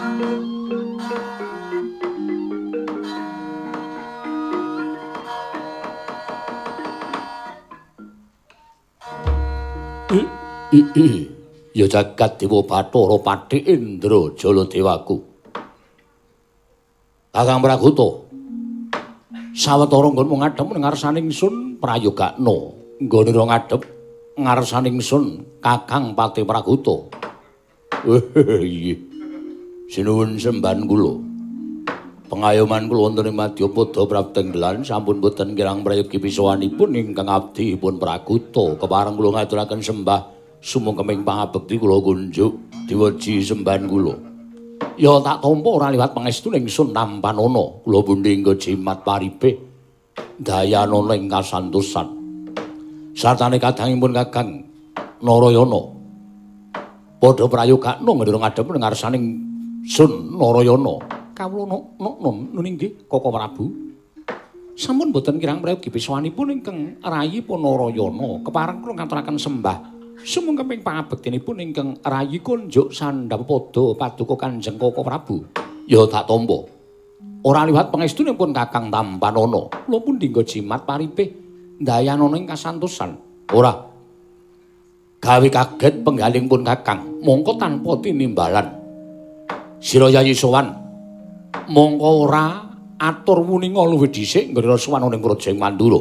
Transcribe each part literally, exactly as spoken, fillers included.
Ii, ya jagat dewa Bathara Patih Indra Jaladewaku. Kakang Pragoto, sawetara nggonmu ngadhep ngarsane ingsun prayogakno, nggonira ngadhep ngarsane ingsun Kakang Patih Pragoto. Nggih. Sinuwun sembahan kula. Pengayoman kula wonten ing Madyapada Praptenggelan sampun boten kirang prayogi pisowanipun ingkang abdi pun Pragoto. Kepareng kula ngaturaken sembah sumangkeming pangabekti kula kunjuk diweji sembahan kula. Ya tak tampa ora liwat pangestu ingsun tampanana kula pundhingga jimat paripih dayanana ing kasantosan. Sartane kadhangipun Kakang Narayana padha prayogakna ngira ngadhep ngarsaning Sun Narayana. Kawula nom nun inggih Kakang Prabu. Sampun boten kirang prayogi pisawanipun ingkang rayi Narayana. Kepareng kula ngaturaken sembah sumangkeping pangabektinipun ingkang rayi kunjuk Sandhapada Paduka Kanjeng Kakang Prabu. Ya tak tampa. Ora liwat pangestunipun Kakang Tampanana, kula pundhingga jimat paripih ndayanana ing kasantosan. Ora gawe kaget penggalingipun Kakang, mongko tanpa tinimbalan. Sira Yayi Sowan, mongko ora atur wuninga luwih dhisik ngira sowan ning Krajeng Mandura.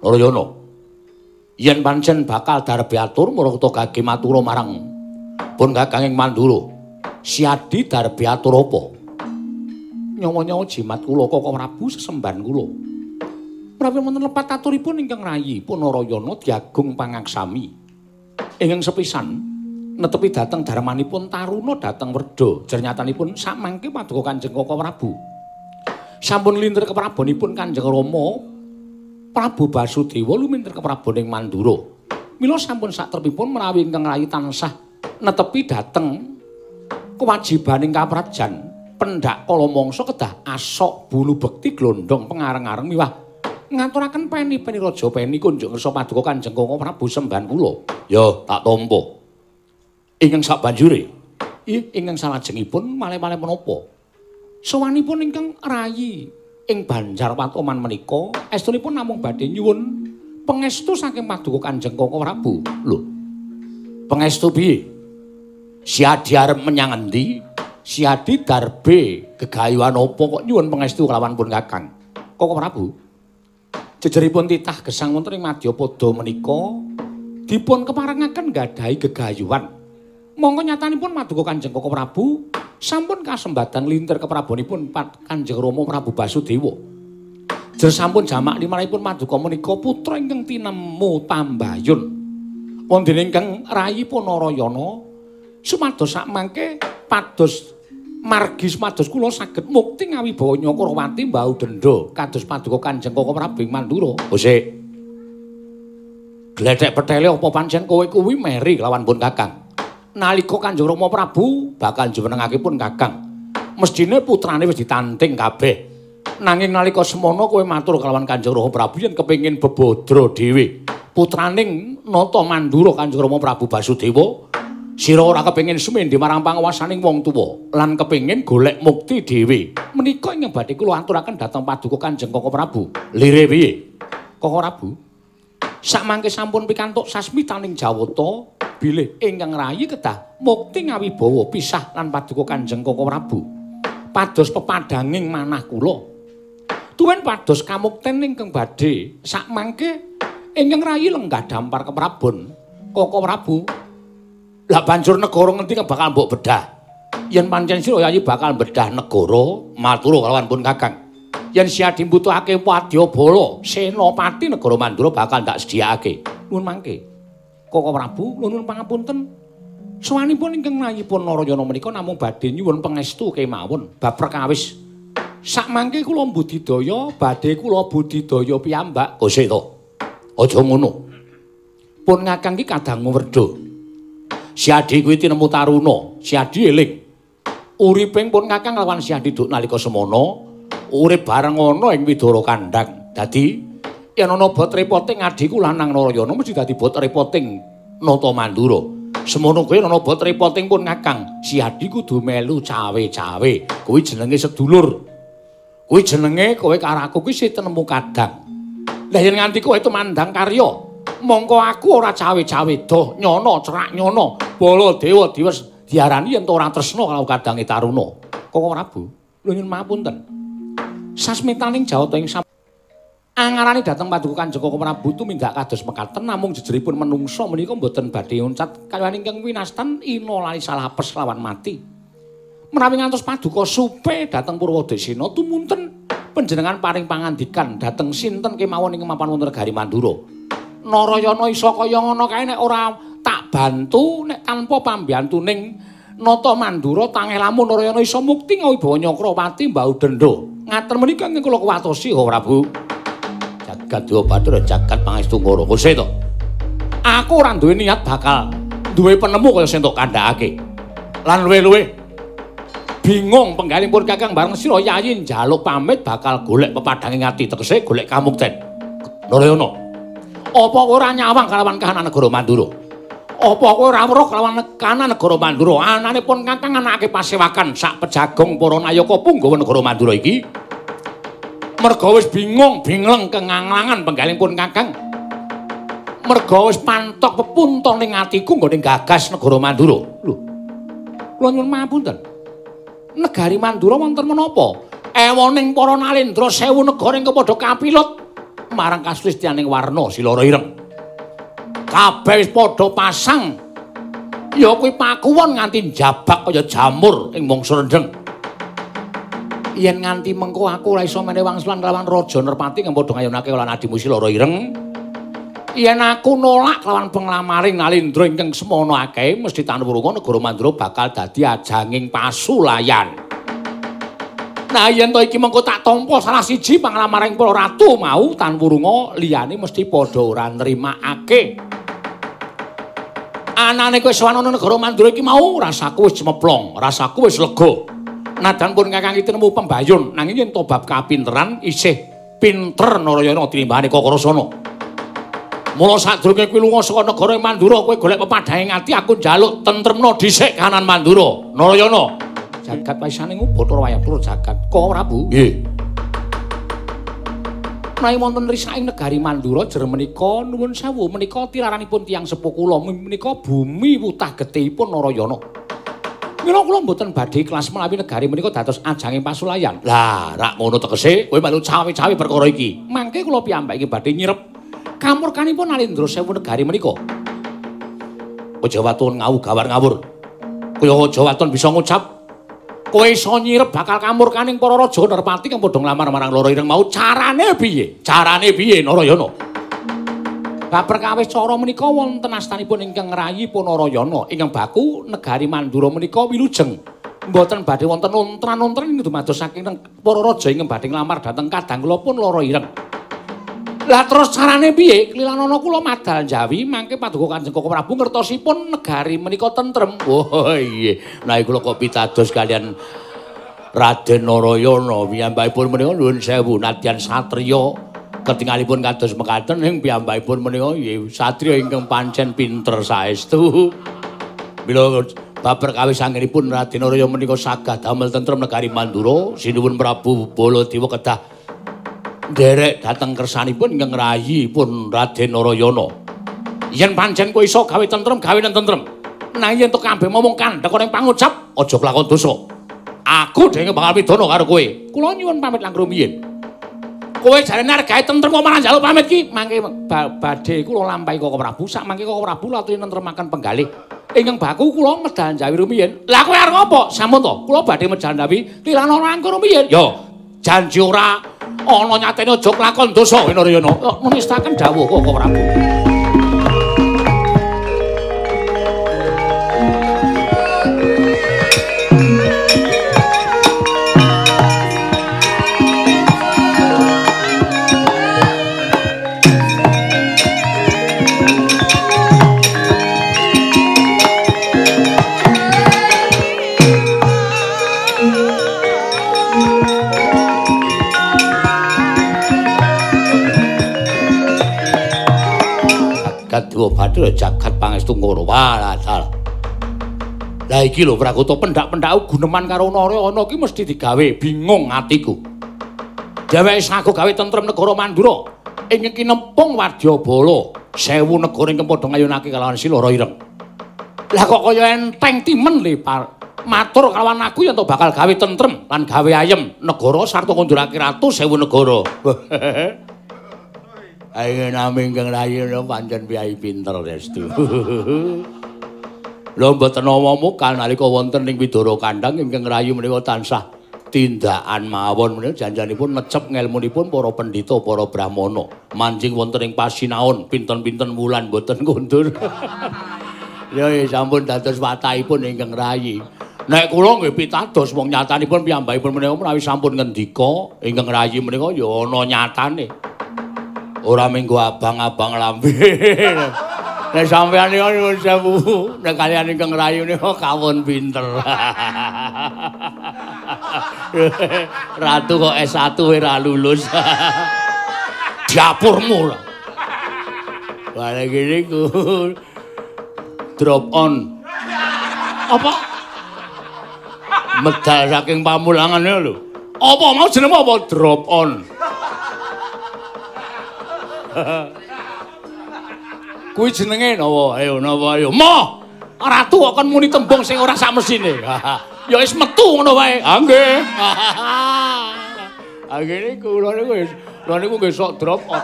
Narayana, yen pancen bakal darep atur murata kagem matura marang pun Kakang ing Mandura. Siadi darep atur apa? Nyawa-nyawa jimat kula Kakang Prabu sesembahan kula. Prawi wonten lepat aturipun ingkang rayi pun Narayana diagung pangaksami. Ingkang sepisan netepi dhateng darmanipun taruna dhateng werda. Jernyatanipun sakmangke Paduka Kanjeng Kakang Prabu sampun linter keprabonipun Kanjeng Rama Prabu Basudewa lumintir kepraboning Mandura. Mila sampun satrepipun menawi ingkang rayi tansah netepi dhateng kewajibaning kaprajan pendak kala mangsa kedah asok bulu bekti glondhong pengareng-areng miwah ngaturaken peni-peni raja peni kunjuk ngersa Paduka Kanjeng Kakang Prabu sembahan kula. Ya tak tampa. Ingkang sabanjure ingkang salajengipun malih-malih menapa sowanipun ingkang rayi ing Banjar Patoman menika estunipun namung badhe nyuwun pangestu saking Paduka Kanjeng Kakang Prabu. Lho, pangestu piye? Siadi arep menyang endi? Siadi darbe gegayuhan apa kok nyuwun pangestu kelawan pun Kakang Kakang Prabu? Jejeripun titah gesang wonten ing Madyapada menika dipun keparengaken nggadahi gegayuhan. Monggo nyatanipun Paduka Kanjeng Kakang Prabu sampun kasembatan lintir keprabonipun Kanjeng Rama Prabu Basudewa. Jer sampun jamak limanipun Paduka menika putra ingkang tinemu Pambayun. Wonten ingkang rayi Narayana sumados sakmangke pados margi sumados kula saged mukti ngawibawa Nyakrawati mbau denda kados Paduka Kanjeng Kakang Prabu Mandura. Hosik. Gledhek petele apa pancen kowe kuwi meri lawan pun Kakang? Nalika Kanjeng Rama Prabu bakal jumenengakipun Kakang, mestine putrane wis ditanting kabeh. Nanging nalika semana kowe matur kelawan Kanjeng Rama Prabu yen kepengin bebodro dhewe putraning Nata Mandura Kanjeng Rama Prabu Basudewa, sira ora kepengin sumendhi marang panguwasaning wong tuwa lan kepengin golek mukti dhewe. Menika ingkang badhe kula aturaken dhateng Paduka Kanjeng Kakang Prabu. Lire piye? Kakang Prabu, sakmangke sampun pikantuk sasmitaning jawata bilih ingkang rayi kedah mukti ngawibawa pisah lan Paduka Kanjeng Kakang Prabu. Pados pepadhanging manah kula. Tuwin pados kamukten ingkang badhe sakmangke ingkang rayi lenggah dampar keprabon Kakang Prabu. Lah banjur negara ngendi kang bakal mbok bedhah? Yen pancen sira Yayi bakal bedhah negara, matur kalawan pun Kakang. Yen siadi mbutuhake wadyabala, senopati negara Mandura bakal ndak sediakake. Nuwun mangke Kakang Prabu, nuwun pangapunten. Sowanipun ingkang rayipun Narayana menika namung badhe nyuwun pangestu kemawon bab perkawis. Sakmangke kula budidaya, badhe kula budidaya piyambak. Kose to. Aja ngono. Pun Kakang iki kadang werda. Siadi kuwi tinemu taruna, siadi eling. Uriping pun Kakang lawan siadi duk nalika semana, urip bareng ana ing Widara Kandhang. Dadi yen ana bot repoting adhiku lanang Narayana mesti dadi bot repoting Nata Mandura. Semono kowe ana bot reporting pun Kakang. Si Hadi kudu melu cawe-cawe. Kuwi jenenge sedulur. Kuwi jenenge kowe karo aku kuwi sing tenemu kadang. Lah yen nganti kowe tumandang karya, mongko aku ora cawe-cawe doh nyono cerak nyono. Baladewa diwes diarani yen ora tresno karo kadange Taruna. Koko Prabu, lho nyuwun mapunten. Sasmitaning jawata ing angarane dateng paduka Kanjeng Koko Prabu tumindak kados mekaten namung jejeripun menungsa menika mboten badhe oncat kaliyan ingkang winastan ina lali salapes lawan mati. Menawi ngantos paduka supe dateng Purwadesina tumunten panjenengan paring pangandikan dateng sinten kemawon ing mapan wonten negari Mandura. Narayana isa kaya ngono kae nek ora tak bantu, nek tanpa pambiyantuning Nata Mandura tangeh lamun Narayana isa mukti ngawibawa Nyakrawati mbau denda. Ngaten menika ingkang kula kuwatosi, Koko Prabu. Jagat Dewa Bathara jagat pangestu ngoro. Kose to. Aku ora duwe niat bakal duwe penemu kaya sing tok kandhakake. Lan luwe-luwe bingung penggalipun Kakang bareng sira Yayi njaluk pamit bakal golek pepadhange ngati tegese golek kamukten. Narayana. Apa kowe ora nyawang kalawan kahanan negara Mandura? Apa kowe ora weruh kalawan kahanan negara Mandura? Ananipun Kakang anake pasewakan sak pejagong para nayaka punggawa negara Mandura iki. Mergo wis bingung bingleng kenganglangan penggalipun Kakang. Mergo wis pantok pepunton ning atiku nggo ning gagas negara Mandura. Lho. Kula nyuwun mapunten. Negari Mandura wonten menapa? Ewoning para nalendra sewu negara ingkang padha kapilut marang kasulistianing warna silara ireng. Kabeh wis padha pasang. Ya kuwi pakuwon nganti njabak kaya jamur ing mangsa rendheng. Yen nganti mengko aku ora iso meneh wangsulan kelawan Raja Nerpati kang padha ngayunake lan adimu silara ireng. Yen aku nolak kelawan penglamaring nalendra ingkang semono akeh mesti tanwurunga negara Mandura bakal dadi ajanging pasulayan. Nah yen to iki mengko tak tampa salah siji panglamaring para ratu mau tanwurunga liyane mesti padha ora nrimakake. Anane kowe sowan negara Mandura iki mau rasaku wis cemeplong, rasaku wis lega. Nadan pun Kakang iki nemu pembayun nanging yen to bab kapinteran isih pinter Narayana tinimbane Koko Rasana. Mula sadurunge kuwi lunga saka negara Mandura kowe golek pepadhange ngati aku njaluk tentremno dhisik kanan Mandura. Narayana jagat waisaning Bathara Wayatur jagat Koko Prabu. Nggih. Menawi wonten risaking negari Mandura jer menika nuwun sewu menika tiraranipun tiyang sepuh kula menika bumi wutah getihipun Narayana. Mila kula mboten badhe kelas menawi negari menika dados ajanging pasulayan. Lah, rak ngono tegese kowe melu cawe-cawe perkara iki. Mangke kula piyambake badhe nyirep kamurkanipun nalendra sewu negari menika. Aja waton ngau gawar-ngawur. Kaya aja waton bisa ngucap. Kowe iso nyirep bakal kamurkaning para raja Nerpati kang padha nglamar marang loro ireng mau carane piye? Carane piye Narayana? Bab perkawis cara menika wonten astanipun ingkang ngrayi Narayana ingkang baku negari Mandura menika wilujeng mboten badhe wonten ontran-ontran ing dumados saking para raja ingkang badhe nglamar dhateng kadang kula pun lara ireng. Lah terus carane piye? Klilanana kula madal Jawi mangke paduka Kanjeng Koko Prabu ngertosipun negari menika tentrem. Oh iya, menawi kula kok pitados kaliyan Raden Narayana piyambakipun menika nuwun sewu nadyan satriya ketingalipun kados mekaten ing piyambakipun menika nggih satriya ingkang pancen pinter saestu. Mila bab perkawis anggenipun Raden Narayana menika sagah damel tentrem negari Mandura, sinuwun Prabu Baladewa kedah nderek dhateng kersanipun ingkang ngrayi pun Raden Narayana. Yen pancen kowe iso gawe tentrem, gawe tentrem. Nah yen to kabeh momong kandhek ning pangucap, aja kelakon dosa. Aku dhewe bakal pidana karo kowe. Kula nyuwun pamit langkung rumiyin. Kowe jarene argae tentrem kok malah njaluk pamit ki. Mangke badhe kula lampahi Koko Prabu sak mangke Koko Prabu latri nentremaken penggalih ingkang baku kula medal Jawi rumiyin. Lah kowe arep ngopo? Sampun to, kula badhe medal Jawi tilana langkung rumiyin. Yo, janji ora ana nyatene aja kelakon dosa Narayana. Menistaken dawuh Koko Prabu. Dewa Bathara jagat pangestu ngoro walah. Lah iki lho Prakoto, pendak-pendak guneman karo Nara ana iki mesti digawe, bingung atiku. Dheweke saku gawe tentrem negara Mandura. Ing iki nempung Wadyabala. Sewu negara ingkang padha ngayunake kalawan Silara Ireng. Lah kok kaya enteng timen le Pak. Matur kalawan aku yen to bakal gawe tentrem lan gawe ayem negara sarta kandurake ratu sewu negara. Ayo nami ingkang rayana pancen piyai pinter restu. Lha mboten nawa mukal nalika wonten ing Widara Kandhang ingkang ngrayu menika tansah tindakan mawon menika janjanipun necep ngelmunipun para pendhita para brahmana manjing wonten ing pasinaon pinten-pinten wulan mboten kundur. Ya sampun dados watahipun ingkang ngrayi. Nek kula nggih pitados wong nyatanipun piyambakipun menika menawi sampun ngendika ingkang ngrayi menika ya ana nyatane. Ora menggo abang-abang lambe. Nek sampeyan niku nyuwun sewu, nek kaliyan ingkang ngrayu niku kawon pinter. Ratu kok S satu ora lulus. Dapurmu lho. Lah iki niku drop on. Apa? Medal saking pamulangan lho. Apa mau jenenge apa drop on? Kuwi jenenge napa? Ayo napa ayo. Mo. Ratu kok kon muni tembung sing ora sak mesine. Ya wis metu ngono wae. Ha nggih. Ha ngene kula niku wis kula niku nggih sok drop out.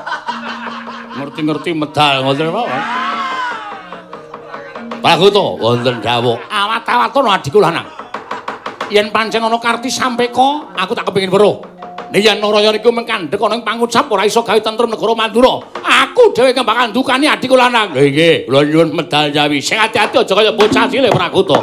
Ngerti-ngerti medal ngoten mawon. Prakoto wonten dawuh. Awat-awat kono adikku lanang. Yen pancen ana Karti Sampeka, aku tak kepengin weruh. Yen Naraya niku mengkandhek ana ing pangucap ora iso gawe tentrem negara Mandura. Aku dhewe kembang kandukane adikku lanang. Lha nggih, kula nyuwun medal Jawi. Sing ati-ati aja kaya bocah cilik Prakoto.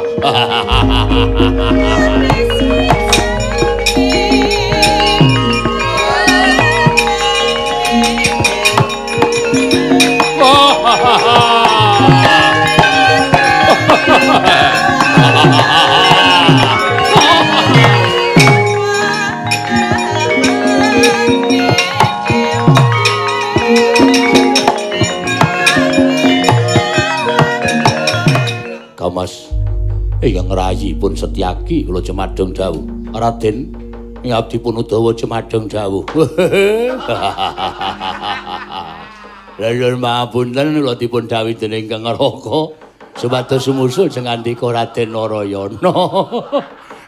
Mas ingkang ngrayi pun Setyaki kula cemadhong dawuh. Raden ing abdi pun Udawa cemadhong dawuh. Lha nyuwun pangapunten kula dipun dawuhi dening Kang Raka supados sumusul sengandika Raden Narayana.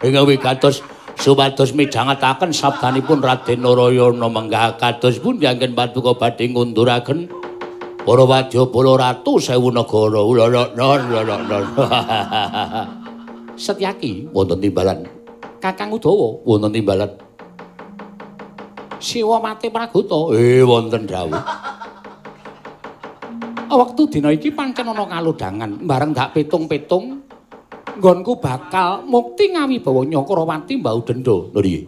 Ingkang wigatos supados midhangetaken sabdanipun Raden Narayana menggah kados pun dianggen paduka badhe ngunduraken para Wadyabala ratu sewu negara. Setyaki wonten timbalan. Kakang Udawa wonten timbalan. Siwa mate Pragoto eh wonten dawuh. Waktu dina iki pancen ana kalodhangan bareng dak petung-petung nggonku bakal mukti ngawibawa Nyakrawati mbau denda. Lho piye?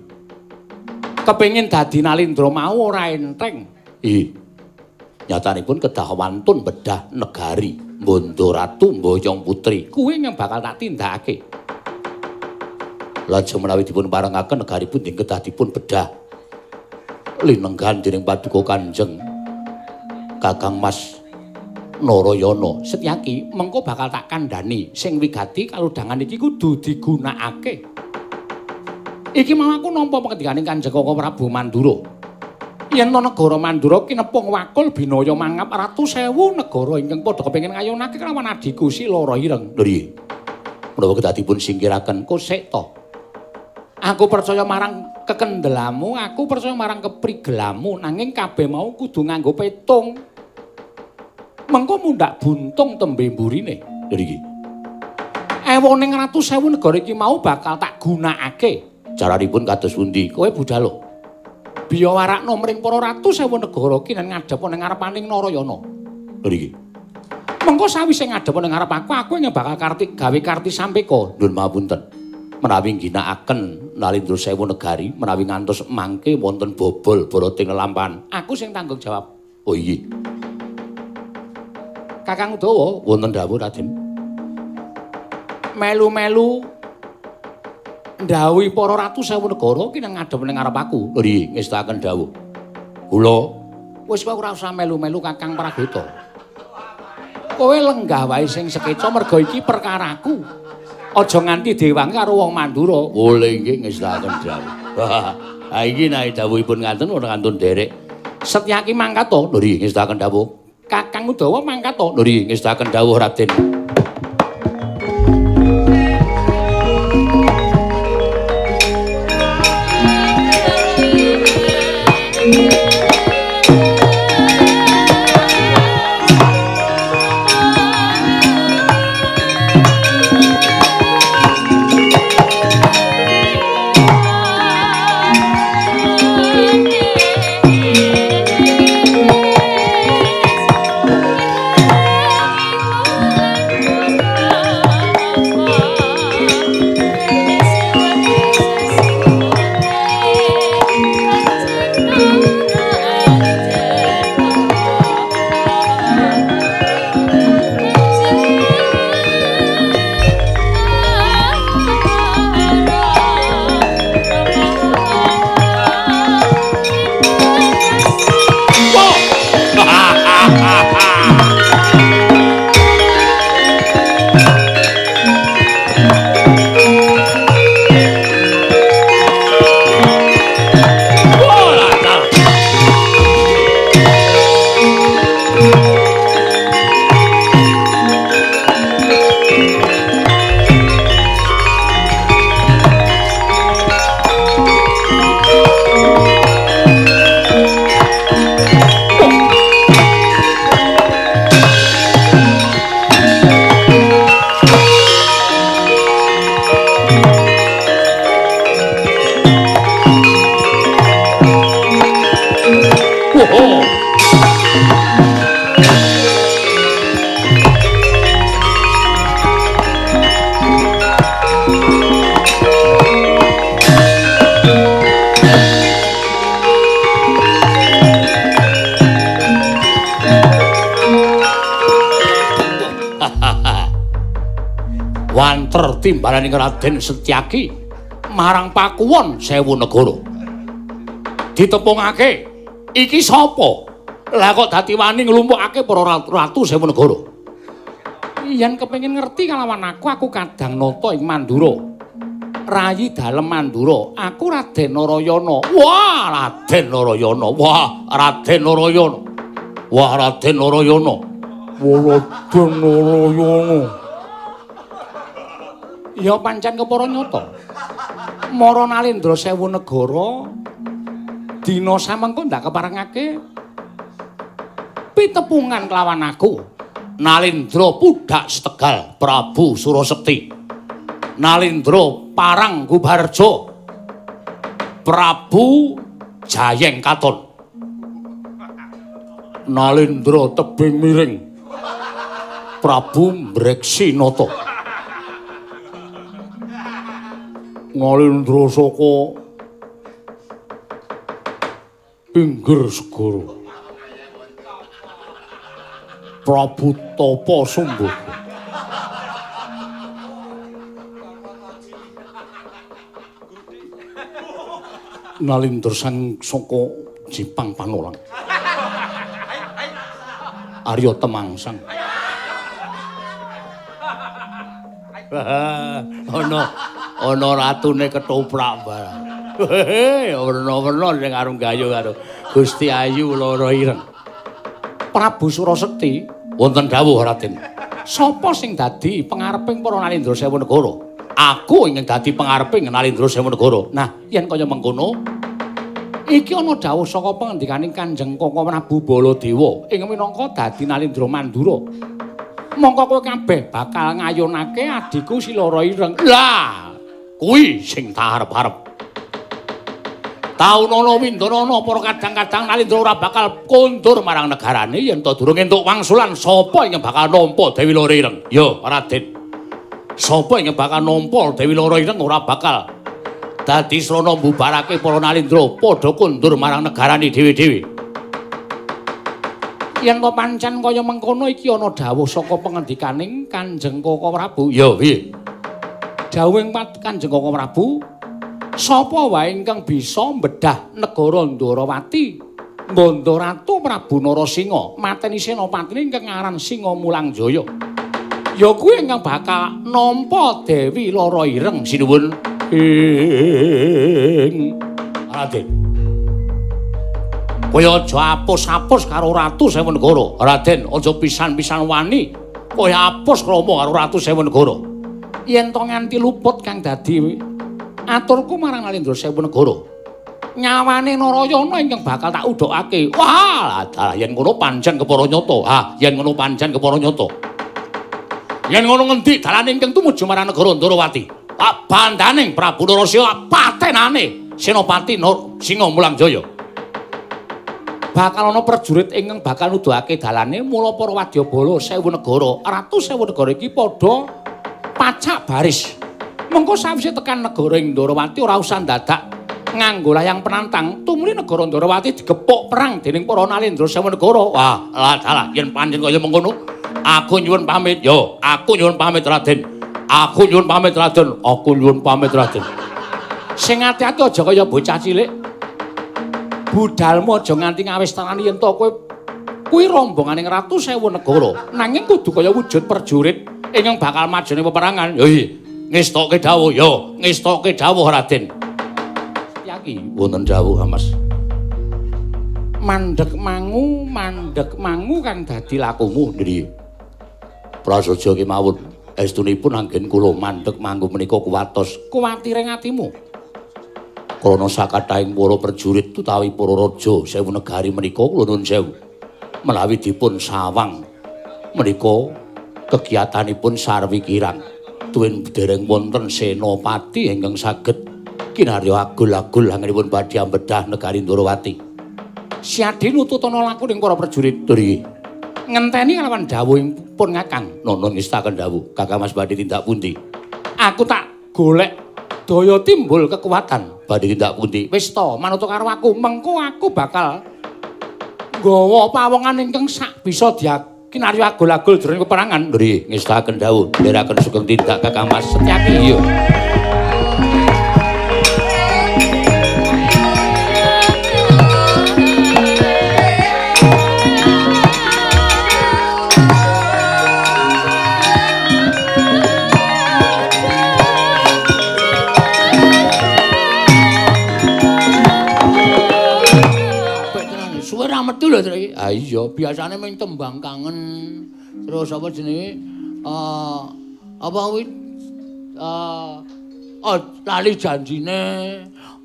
Kepengin dadi Nalindra mau ora enteng. Ih. Nyatanipun kedah wantun bedah negari Bondo Ratu mboyong putri kuwi yang bakal tak tindakake. Lajeng menawi dipun parengaken negari pun ing kedah dipun bedah linenggan dening paduka Kanjeng Kakang Mas Narayana. Setyaki mengko bakal tak kandhani sing wigati kalodhangan iki kudu digunakake. Iki mau aku nampa pengendikaning Kanjeng Koko Prabu Mandura. Yen negara Mandura kinepung wakul binaya mangap ratu sewu negara ingkang padha kepengin ngayunake kelawan adhiku Silara Ireng. Lho piye? Menawa kedatipun singkiraken kosek to. Aku percaya marang kekendelamu, aku percaya marang keprigelamu, nanging kabeh mau kudu nganggo petung. Mengko mundhak buntung tembe mburine. Lho iki. Ewoning ratu sewu negara iki mau bakal tak gunakake. Jaranipun kados pundi? Kowe budhal lho. Biya warakna mring para ratu sewu negara kinen ngadhep ana ngarepaning Narayana. Lho iki. Mengko sawise ngadhep ana ngarep aku, aku ing bakal Karti gawe Karti Sampeka. Nun mapunten. Menawi ginakaken Nalindra sewu negari, menawi ngantos mangke wonten bobol bara tingelampan. Aku sing tanggung jawab. Oh iya. Kakang Udawa wonten dawuh Raden. Melu-melu ndhawuhi para ratu sewu negara ki nang ngadhep ning ngarep aku. Lho nggih, ngestaken dawuh. Kula wis wae ora usah melu-melu Kakang Pragoto. Kowe lenggah wae sing sekeca merga iki perkaraku. Aja nganti diwangi karo wong Mandura. Oleh nggih ngestaken dawuh. Ha iki nek dawuhipun ngaten ora kantun derek. Setyaki mangkat to, lho nggih ngestaken dawuh. Kakang Udawa mangkat to, lho nggih ngestaken dawuh Raden. Timbalan ing Raden Setyaki marang Pakuwon Sewu Negara. Ditepungake, iki sapa? Lah kok dadi wani nglumpukake para ratu Sewu Negara. Yen kepengin ngerti kalawan aku, aku kadang nata ing Mandura. Rayi dalem Mandura, aku Raden Narayana. Wah, Raden Narayana. Wah, Raden Narayana. Wah, Raden Narayana. Wah, Raden Narayana. Ya pancen kepara nyata. Mara Nalendra Sewu Negara dina samengko ndak keparengake pitepungan kelawan aku. Nalendra Pudhak Setegal Prabu Surasekti. Nalendra Parang Gubarjo Prabu Jayeng Katon. Nalendra Tebing Miring Prabu Mbreksi Noto. Nalendra saka pinggir segara Prabu Tapa Sumbaka. Nalendra sang saka Jipang Panolang Arya Temangsang. Oh no, ana ratune ketoprak barang. Hehe, werna-werna sing arung gayu karo Gusti Ayu Lara Ireng. Prabu Surasekti wonten dawuh Raden. Sapa sing dadi pengareping para Nalendra Sewu Negara? Aku ingin dadi pengareping Nalendra Sewu Negara. Nah, yen kaya mengkono, iki ana dawuh saka pengendikaning Kanjeng Koko Prabu Baladewa ing minangka dadi Nalendra Mandura. Mongko kowe kabeh bakal ngayunake adhiku si Lara Ireng. Lah, kuwi sing tak arep-arep. Taun ana windana ana para kadang-kadang Nalendra ora bakal kondur marang negarane yen ta durung entuk wangsulan sapa ingkang bakal nampa Dewi Lara Ireng. Yo Raden. Sapa ingkang bakal nampa Dewi Lara Ireng ora bakal dadi srana mbubarake para Nalendra padha kondur marang negarane dhewe-dhewe. Yen kok pancen kaya mengkono iki ana dawuh saka pengendikaning Kanjeng Koko Prabu. Yo piye? Dawuhing Kanjeng Koko Prabu, sapa wae ingkang bisa mbedah negara Ndarawati, Banda Ratu Prabu Narasingha, mateni senopatine ingkang aran Singa Mulangjaya. ya kuwi ingkang bakal nampa Dewi Lara Ireng. Sinuwun ing Raden. Kowe aja apus-apus karo Ratu Sewenegara. Raden, aja pisan-pisan wani kowe apus krama karo Ratu Sewenegara. Yen to nganti luput kang dadi aturku marang Alendra Sewenegara. Nyawane Narayana ingkang bakal tak udhokake. Wah, lah yen ngono pancen kepara nyata. Ha, yen ngono pancen kepara nyata. Yen ngono ngendi dalane ingkang tumuju marang negara Ndarawati. Tak bandaning Prabu Narasina patenane Senopati Singa Mulangjaya. Bakal ana prajurit ingkang bakal nuduhake dalane mula para wadyabala Sewenegara. Ratu Sewenegara iki padha pacak baris. Mengko sawise tekan negara Ndarawati ora usah dadak nganggo layang penantang, tumuli negara Ndarawati digepuk perang dening para Nalendra Sewenegara. Wah, lah dalah yen pancen kaya mengkono, aku nyuwun pamit yo, aku nyuwun pamit Raden. Aku nyuwun pamit Raden, aku nyuwun pamit Raden. Sing ati-ati aja kaya bocah cilik. Budalmu aja nganti ngawestanani yen to kowe kuwi rombonganing Ratu Sewenegara, nanging kudu kaya wujud perjurit ingkang bakal majune peperangan. Yo, ngestokke dawuh yo, ngestokke dawuh Raden. Wonten dawuh Mas. Mandhek mangu, mandhek mangu kang dadi lakumu nggih. Prasaja kemawon estunipun anggen kula mandhek manggu menika kuwatos. Kuwatiring atimu. Krana sakathahing para prajurit utawi para raja Sewenegari menika kula nuwun sewu. Menawi dipun sawang menika kegiyatanipun sarwi kirang. Tuwin dereng wonten senopati ingkang saged kinarya agul-agul anggenipun badhe ambedah negari Ndarawati. Siadi nututana laku ning para prajurit niki. Ngenteni kalawan dawuhipun Kakang. Nono ngestaken dawuh, Kakang Mas badhe tindak pundi? Aku tak golek daya timbul kekuatan badhe tindak pundi. Wis ta, manut karo aku, mengko aku bakal nggawa pawongan ingkang sak bisa dikinarya agul-agul jroning peperangan. Nggih, ngestaken dawuh, nderekaken sugeng tindak Kakang Mas Setyaki yo. Ah iya, biasane main tembang kangen. Terus apa jenenge? Eh apa kuwi? Eh oh, lali janjine,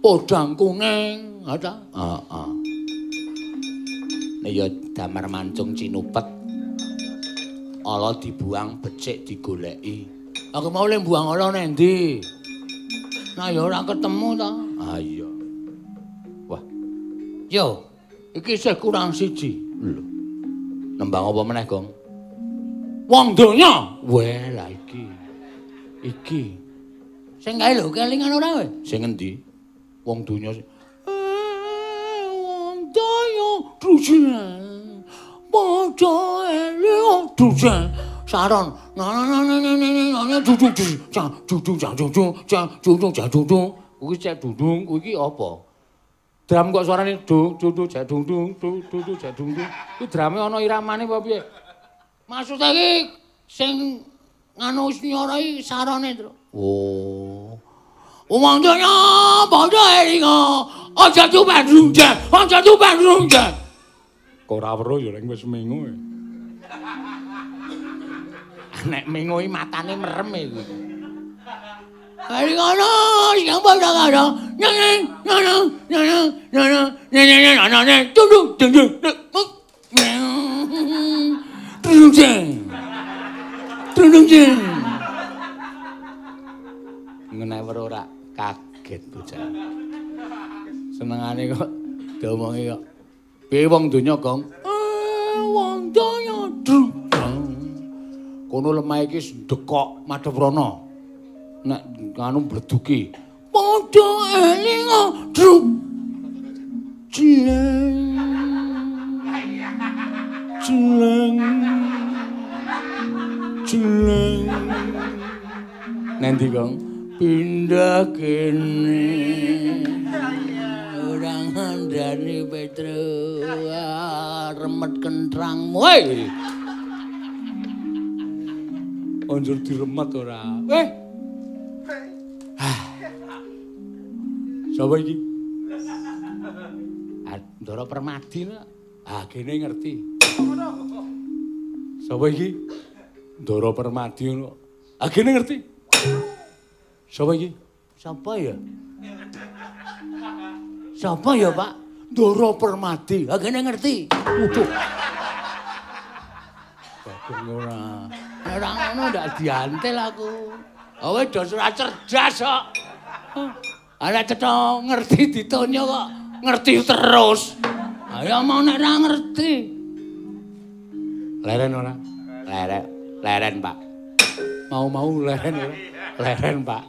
podang kuning, ha ta? Heeh. Nek ya damar mancung cinupet. Ala dibuang becik digoleki. Aku mau le mbuang ala nang ndi? Nah ya ora ketemu ta. Ah iya. Wah. Yo. Iki isih kurang siji. Lho. Nembang apa meneh, Gong? Wong donya. Weh, lah iki. Iki. Sing kae lho, kelingan ora kowe? Sing endi? Wong donya. Eh, wong donya dunya. Padha elok dunya. Saron. Na na na na na na dudu dudu. Cang dudu cang dudu cang dudu cang dudu. Kuwi cek dudung, kuwi apa? Drum kok suarane dung dung dung jadung dung dung dung jadung dung. Ku drame ana iramane apa piye? Maksud iki sing nganu nyora iki sarane, Tru. Oh. Wong donya padha elingo. Aja tuban rungja, aja tuban rungja. Kok ora weruh ya ning wis mengo. Nek mengo iki matane merem e kuwi. Ari ngono, yang padha karo nyeng nyeng nyeng nyeng nyeng nyeng dung dung dung dung. Dung jeng. Dung jeng. Ngene weruh ora kaget bocah. Senengane kok diomongi kok. Piye wong donya, Gong? Eh, wong donya dung. Kono lemah iki ndekok madheprana. Nek anu bleduki padha elinga druk cileng cileng cileng nanti Gong pindah kene orang handani Petro remet kentrang woi banjur diremet ora. Eh. Ah. Sapa iki? Ndara Permadi lho. Ah, kene ngerti. Sapa iki? Ndara Permadi lho. Ah, kene ngerti. Sapa iki? Sapa ya? Sapa ya, Pak? Ndara Permadi. Ah, kene ngerti. Waduh. Ora. Ora ngono ndak diantel aku. Kowe dos ora cerdas kok. Ala cetha ngerti ditonyo kok, ngerti terus. Ayo mau nek ora ngerti. Leren ora? Leren, leren, Pak. Mau-mau leren ora? Leren, Pak.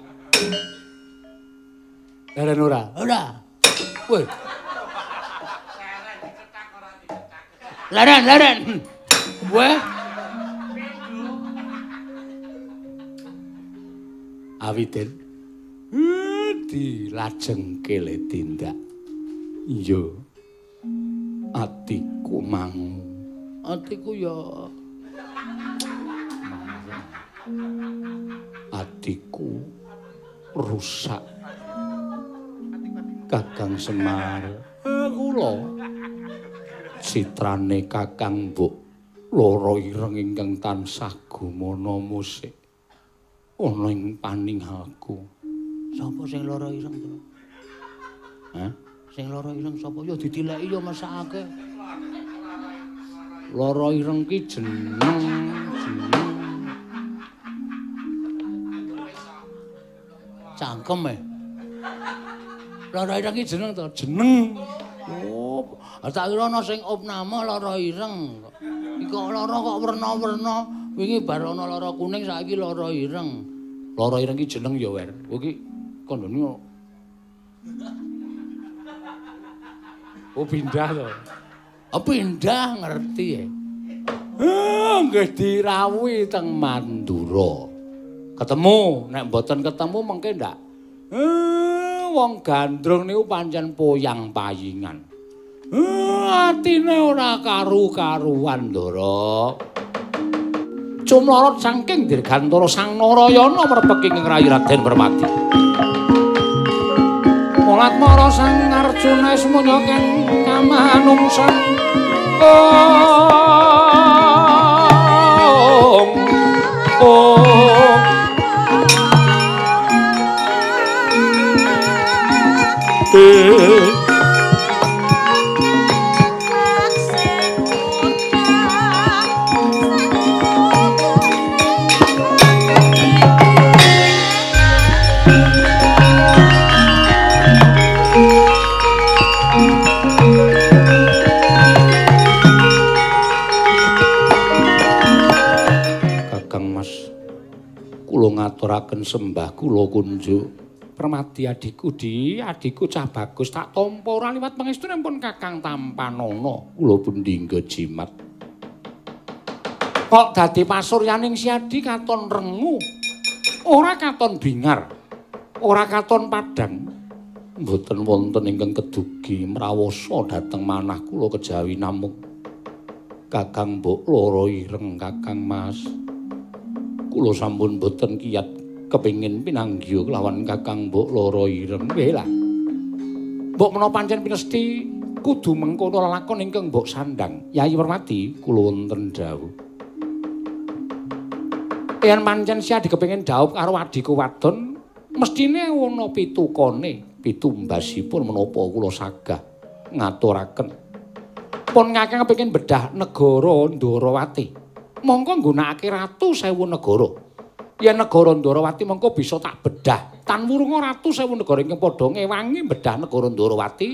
Leren ora? Ora. Woi. Leren, leren. Woi. Awiten dilajeng kele tindak yo atiku mangu atiku ya atiku rusak Kakang Semar kula citrane Kakang Mbok loro ireng ingkang tansah gumana musik ono ing paninghalku. Sapa sing lara ireng to? Hah? Sing lara ireng sapa? Ya ditileki ya mesake. Lara ireng ki jeneng, jeneng. Cangkem eh. Lara ireng ki jeneng to, jeneng. Oh, tak kira ana sing opname lara ireng. Iku lara kok werna-werna. Wingi bar ana lara kuning saiki lara ireng. Lara ireng iki jeneng ya, Wer. Kowe iki kandhane kok. Oh pindah to. Oh pindah ngerti ya. Heh, nggih dirawuhi teng Mandura. Ketemu, nek mboten ketemu mengke ndak. Heh, wong gandrung niku pancen poyang payingan. Heh, atine ora karu-karuan, Ndara. Cumlorot saking Dirgantara Sang Narayana merpeki ing rayi Raden Permadi. Mulat mara Sang Arjuna semono kang kamanungsan. Om Om Te ngaturaken sembah kula kunjuk Permadi adiku di adiku cah bagus tak tampa ora liwat pangestune pun Kakang Tampanana kula pun dinggo jimat kok dadi pasuryaning Siadi katon rengu ora katon bingar ora katon padang mboten wonten ingkang kedugi mrawasa dhateng manah kula kejawi namung Kakang Mbok loro ireng Kakang Mas. Kula sampun boten kiyat kepingin pinanggih kelawan Kakang Mbok loro ireng. Wela. Mbok menawa pancen pinesti kudu mengkono lakon ingkang Mbok sandang. Yayi Permadi kula wonten dawuh. Yen pancen Siadi kepingin dhaup karo adhiku wadon, mestine ana pitukane, pitumbasipun menapa kula sagah ngaturaken. Pun Kakang kepingin bedah negara Ndarawati. Mongko nggunakake ratu sewu negara. Yen negara Ndarawati mengko bisa tak bedah. Tan wurunga ratu sewu negara ingkang padha ngewangi bedah negara Ndarawati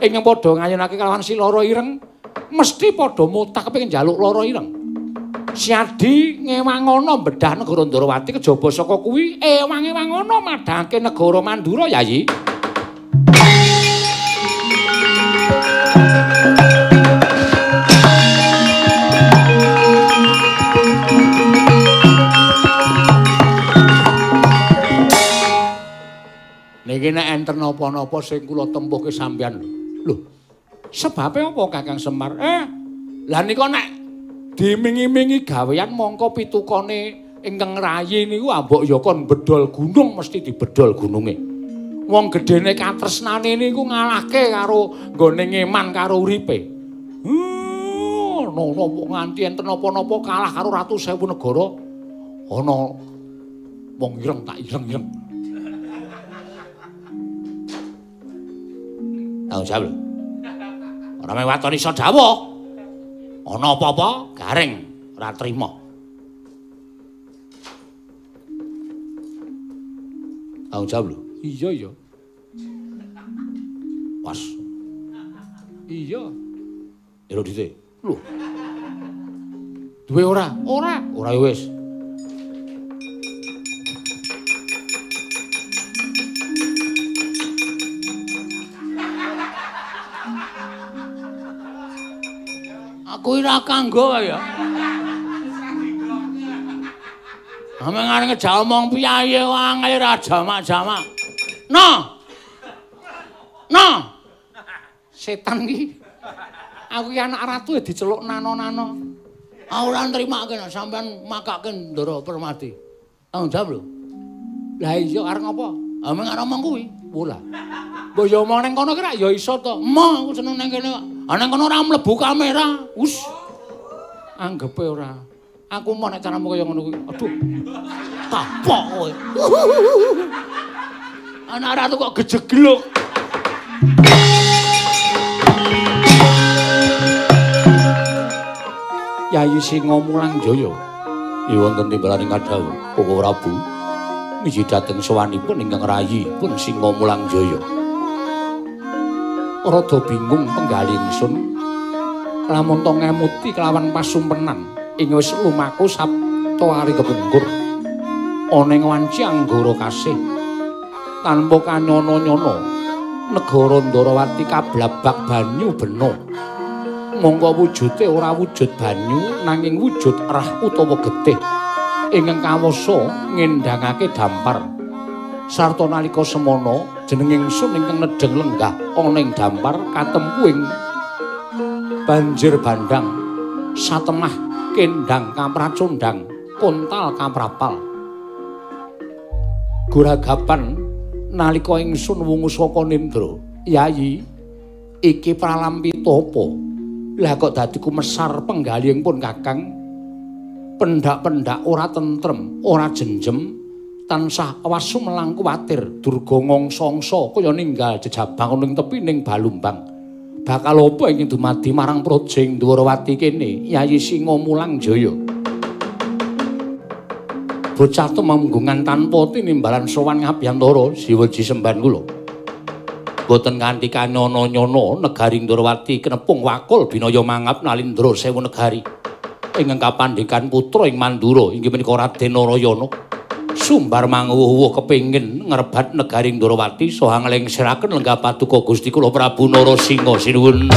ingkang padha ngayunake kalawan si lara ireng mesti padha mutak kepengin njaluk lara ireng. Siadi ngewangono bedah negara Ndarawati kejaba saka kuwi ewang-ewangono madhangake negara Mandura Yayi. Niki nek enten napa-napa sing kula tempuhke sampeyan lho. Sebabe apa Kakang Semar? Eh, lah nika nek dimingi-mingi gawean mongko pitukane ingkang rayi niku ambok ya kon bedol gunung mesti dibedol gununge. Wong gedene katresnane niku ngalahke karo nggone ngeman karo uripe. Hoo, no no kok nganti enten napa-napa kalah karo ratu sewu negara. Ana wong ireng tak ireng-ireng. Tahu jawab lho. Ora mewatoni iso dawuh. Ana apa-apa garing ora trima. Aku jawab lho. Iya ya. Pas. Iya. Ero dite. Lho. Duwe ora? Ora. Ora wis. Aku ora kanggo ya. Amang areng ngejak omong piye wae ra jamak-jamak. No. No. Setan iki. Aku iki anak ratu diceluk nano-nano. Ora nrimakne sampean makake Ndara Permati. Tanggung jawab lho. Lah iya areng apa? Amang areng omong kuwi. Bola. Mbok yo omong ning kono ki ra ya iso to. Mo aku seneng ning kene kok. Ah ning kono ora mlebu kamera. Us. Anggepe ora. Aku mau nek caramu kaya ngono kuwi. Aduh. Kapok kowe. Anak ratu kok gejegluk. Yayi Singa Mulang Jaya. Ya wonten timbalaning kadhawuh Koko Prabu. Niki dhateng sowanipun ingkang rayi pun Singa Mulang Jaya. Rada bingung penggali ingsun. Lamun ta ngemuti kelawan pasumpenan. Ing wis lumaku sabta ari kepungkur ana ing wanci Anggara Kasih tanpa kanyana-nyana negara Ndarawati kablabak banyu beno mongko wujude ora wujud banyu nanging wujud erah utawa getih ingkang kawasa ngendhangake dampar sarta nalika semana jeneng ingsun ingkang nedheng lenggah ana ing dampar katempu ing banjir bandang satemah kendang kampracundang kontal kamprapal guragapan nalika ingsun wungu saka Nindra yayi iki pralampita apa lah kok dadi kumesar penggalihing pun kakang pendak-pendak ora tentrem ora jenjem tansah awasu melang kuwatir durga ngongsongso kaya ninggal jejabang ning tepining balumbang. Bakal apa ingin dumadi marang projeng Ndarawati kene Yayi Singa Mulang Jaya. Bocah to mamunggungan tanpa tinimbalan sowan ngabiyantara siwa jisemban kula. Boten kanthi kanyana-nyana negari Ndarawati kenepung wakul binaya mangap nalindra sewu negari. Ingkang kapandhekan putra ing Mandura inggih menika Raden Narayana. Sumbar manguwuh kepengin ngrebat negari Ndarawati saha nglengsiraken lenggah paduka Gusti kula Prabu Narasingha sinuwun.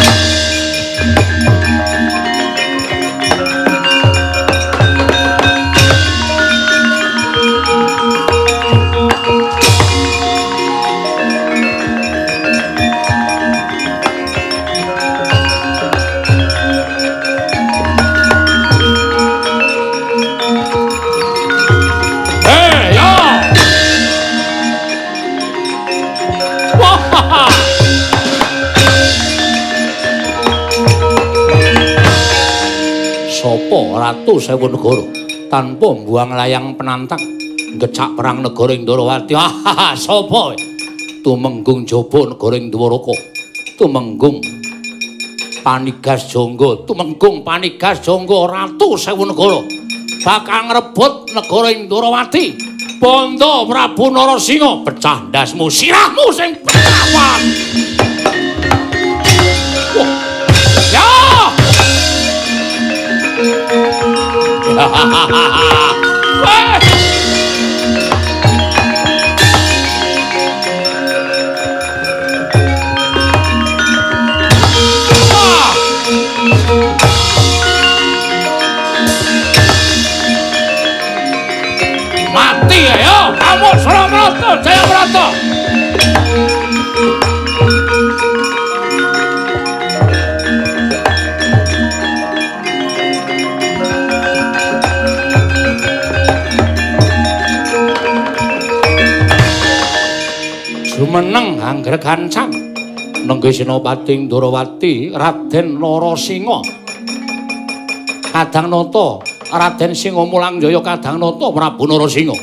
Ratu Sewu Negara tanpa mbuang layang penantang ngecak perang negara ing Ndarawati. Hahaha sapa Tumenggung Jaba negara ing Dwaraka Tumenggung Panigas Jangga Tumenggung Panigas Jangga Ratu Sewu Negara bakal ngrebut negara ing Ndarawati Banda Prabu Narasingha pecah ndasmu sirahmu sing pecah. Mati ayo kamu serang Broto Jaya Broto. Gagrak Hancang Nenggih Senopati Ndorowati Raden Narasingha Kadhangnata Raden Singa Mulangjaya Kadhangnata Prabu Narasingha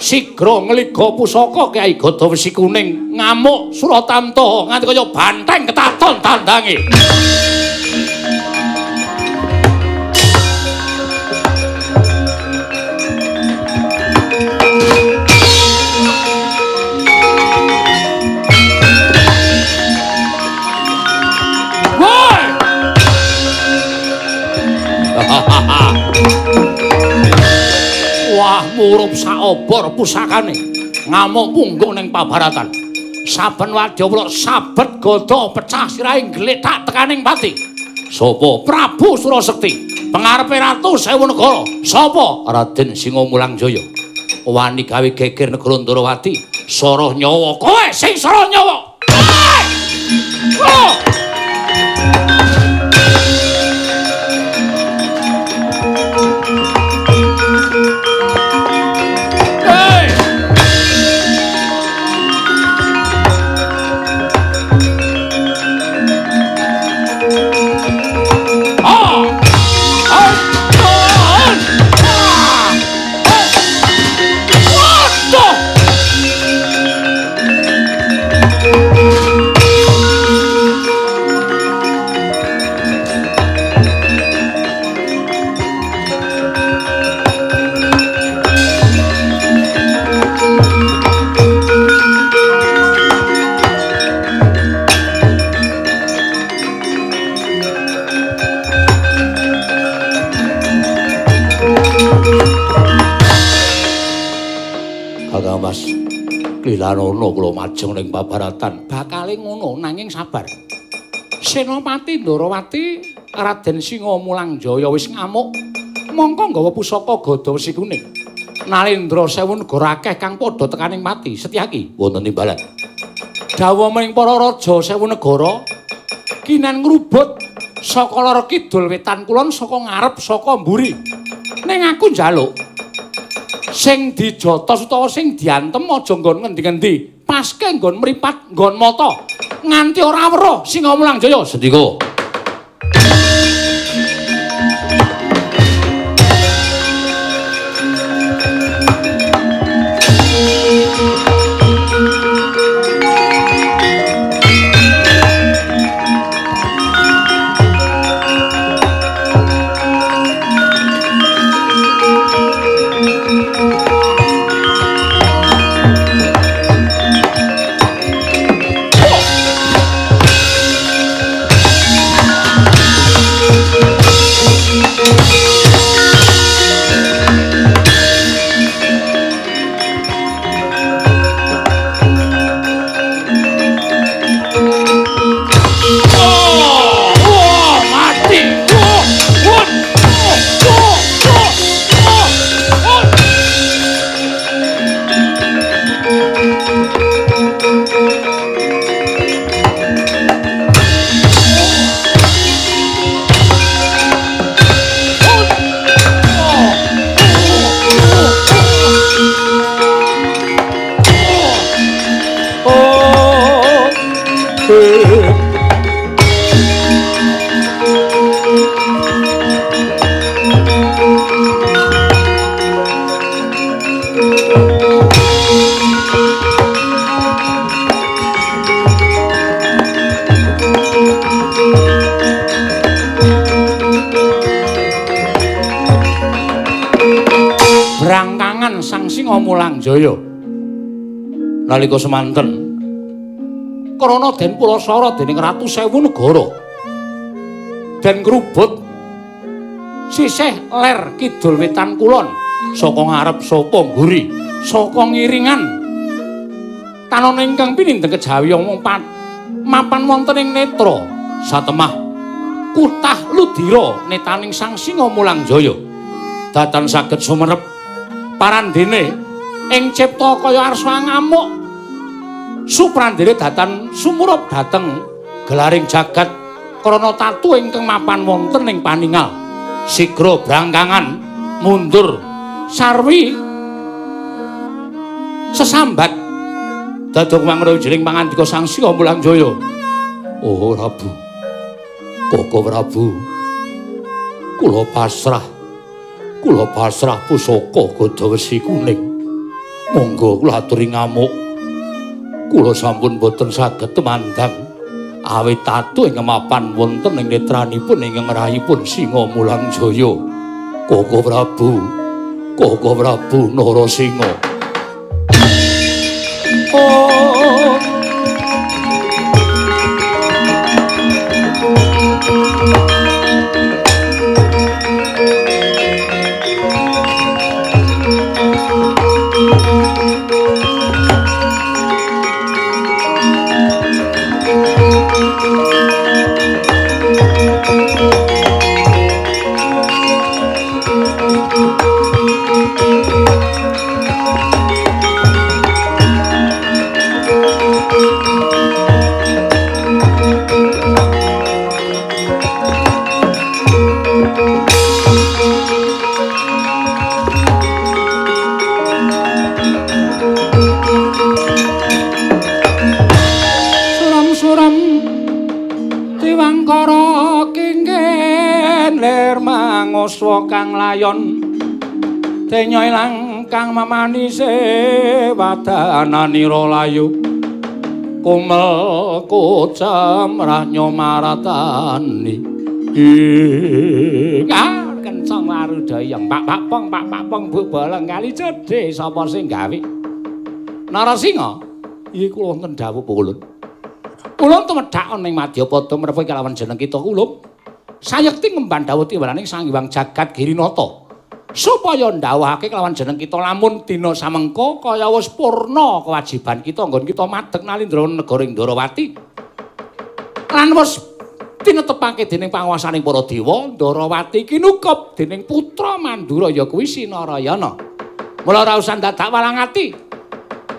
sigra ngliga pusaka Kyai Gadawesi Kuning ngamuk Suratanta nganti kaya banteng ketaton tandange. Wah murup saobor pusakane ngamuk punggung ning pabaratan. Saben wadyawala sabet godha pecah sirahe gletak tekaning pati. Sapa? Prabu Surasekti, pengarepe Ratu Sewanagara. Sapa? Raden Singa Mulangjaya. Wani gawe geger negara Ndarawati, soroh nyawa kowe sing soroh nyawa. Oh! Lilanono kula majeng ning pabaratan bakale ngono nanging sabar. Senopati Ndarawati Raden Singa Mulangjaya wis ngamuk. Mongko nggawa pusaka Gadawesi Kuning. Nalendra Sewanagara akeh kang padha tekaning mati. Setyaki wonten timbalan. Dawa maring para raja Sewanagara kinan ngrubut saka lara kidul wetan kulon saka ngarep saka mburi. Ning aku njaluk sing dijotos utawa sing diantem aja nggon ngendi-ngendi, paske nggon mripat nggon mata nganti ora weruh Singa Mulangjaya sendika. Mulangjaya nalika semanten krana den Pulasara dening Ratu Sewanagara den ngrubut sisih ler kidul wetan kulon saka ngarep saka mburi saka ngiringan tanana ingkang pinindeng kejawi mumpat mapan wonten ing netra satemah kutah ludira netaning Sang Singa Mulangjaya datan saged sumerep parandene ing cipta kaya arsa ngamuk suprandene datan sumurup dateng gelaring jagat krana tatu ingkang mapan wonten ing paningal sigra brangkangan mundur sarwi sesambat Dadung mangroh jeling pangandika Sang Sila Mulang Jaya. Oh Prabu. Koko Prabu. Kula pasrah. Kula pasrah pusaka Gadawesi Kuning. Monggo kula aturi ngamuk. Kula sampun boten saged temandang awit tatu ing mapan wonten ing netranipun ing ngrahipun Singa Mulang Jaya. Koko Prabu. Koko Prabu Narasinga. Tenya ilang kang mamanise wadananira layu kumel kocamrah nyomaratani ngar kencang laru dayang pak pak pong pak pak pong bu baleng kali cedhe sapa sing gawe Narasinga iki kula wonten dawuh pulun kula tumedhak ning Madyapata mrepo kelawan jeneng kita kula sayekti ngemban dawuh tiwaraning Sang Hyang Jagat Girinata supaya ndhawuhake kelawan jeneng kita lamun dina samengko kaya wis purna kewajiban kita nggon kita madeg nalindra negara Ndarawati lan wis tinetepake dening panguwasaning para dewa Ndarawati kinukup dening putra Mandura ya kuwi Sinarayana. Mula ora usah dadak walang ati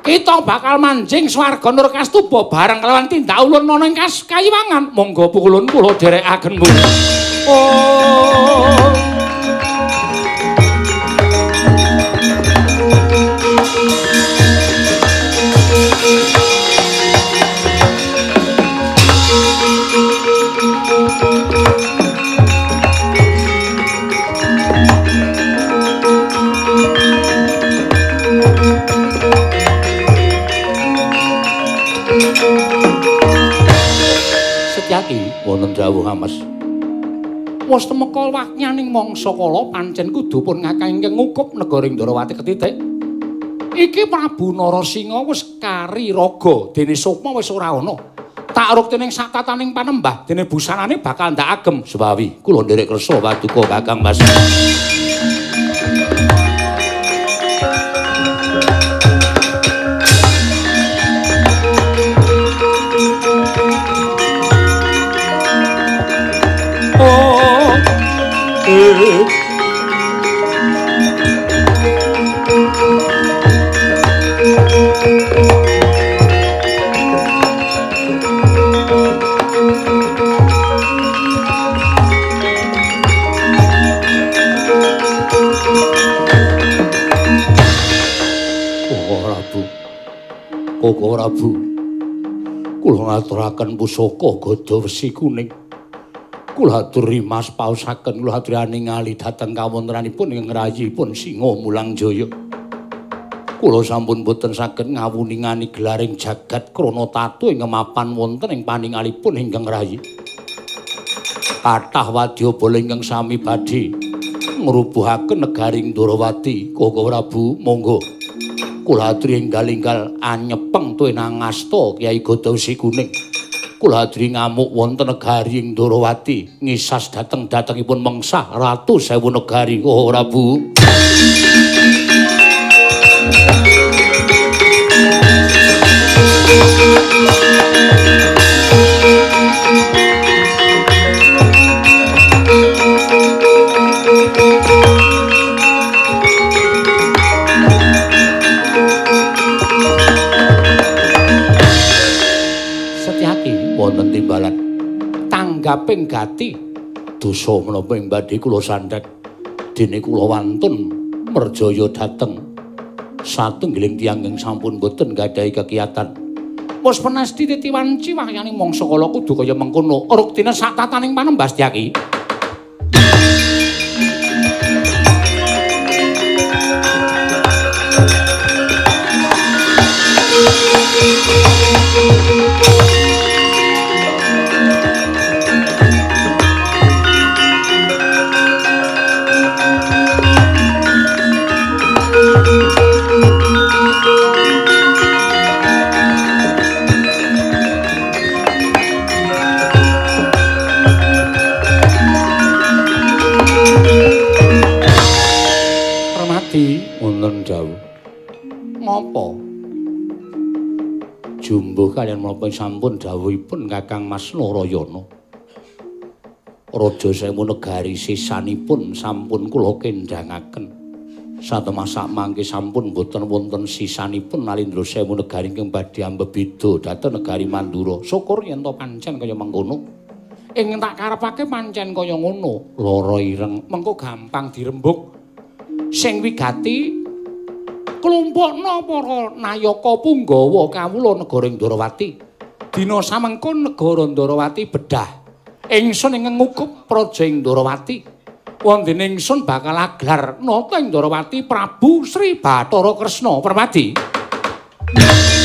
kita bakal manjing swarga Nurkastuba bareng kelawan tindak ulun ana ing Kayiwangan monggo pukulun kula derekaken mu. Oh wonten dawuh Mas. Wis temeka waktyaning mangsa kala pancen kudu pun ngakang ngukup negara Ndarawati ketitik. Iki Prabu Narasinga wis kari raga dene sukma wis ora ana. Tak ruktening sakataning panembah dene busanane bakal ndak agem sebawi. Kula nderek kersa paduka Kakang Mas. Koko Prabu, kula ngaturaken pusaka Gadawesi Kuning. Kula aturi Mas pausaken kula aturi ningali dhateng kawontenanipun ing ngrayipun Singa Mulang Jaya. Kula sampun boten saged ngawuni ngani gelaring jagat krana tatu ing mapan wonten ing paningalipun ingkang rayi. Kathah wadyabala ingkang sami badhe ngrubuhaken negaring Ndarawati. Koko Prabu, monggo kula aturi enggal-enggal anyepeng tuwinang asta Kyai Gadawesi Kuning. Kula aturi ngamuk wonten negari ing Ndarawati ngisas dhateng dhatengipun mengsah ratu sewu negari. Oh Prabu. Kaping gati dosa menapa ing badhe kula sandhet dene kula wantun merjaya dhateng satunggiling tiyang ingkang sampun boten gadhahi kekiyatan Wis penasti titiwanci wahyane mangsa kala kudu kaya mengkono. Ruktine sak tataning panembas Dyaki. Jumbuh kalian mlebet sampun dawuhipun Kakang Mas Narayana. Raja Semu Negari sisanipun sampun kula kendhangaken. Satemasak mangke sampun boten wonten sisanipun Nalindra Semu Negari ingkang badhe ambebida dhateng negari Mandura. Syukur yen to pancen kaya mengkono. Ing tak karepake pancen kaya ngono, lara ireng mengko gampang dirembuk. Sing wigati klumpukna para nayaka punggawa kawula negara Ndarawati. Dina samengko negara Ndarawati bedah. Ingsun ing ngukup praja Ndarawati. Wondene ingsun bakal aglar nata Ndarawati Prabu Sri Bathara Kresna. Permadi.